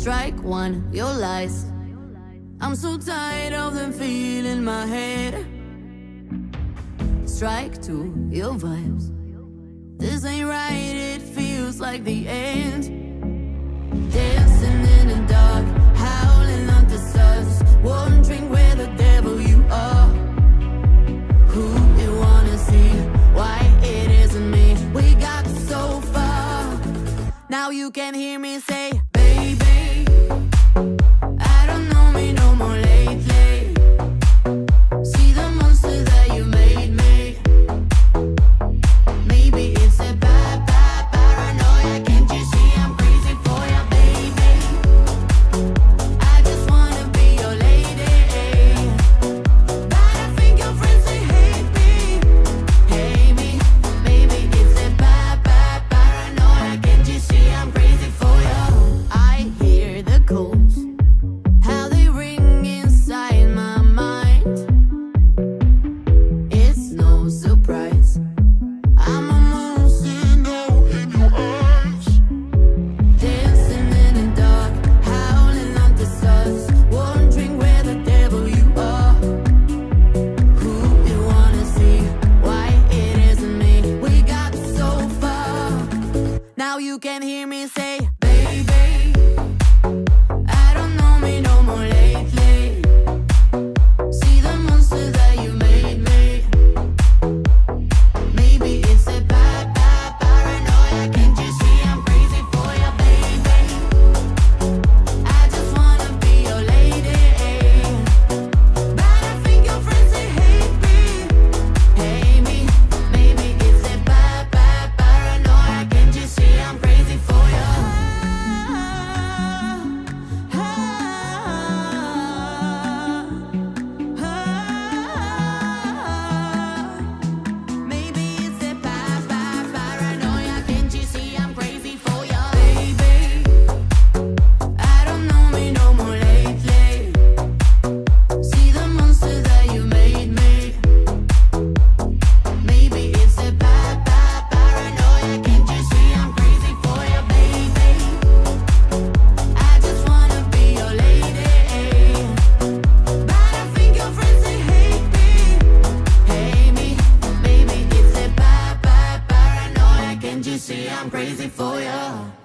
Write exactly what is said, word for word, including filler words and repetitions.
Strike one, your lies. I'm so tired of them feeling my head. Strike two, your vibes. This ain't right, it feels like the end. Dancing in the dark, howling under stars, wondering where the devil you are. Who you wanna see, why it isn't me. We got so far, now you can hear me say, baby, I don't know me no more lately. See, I'm crazy for ya.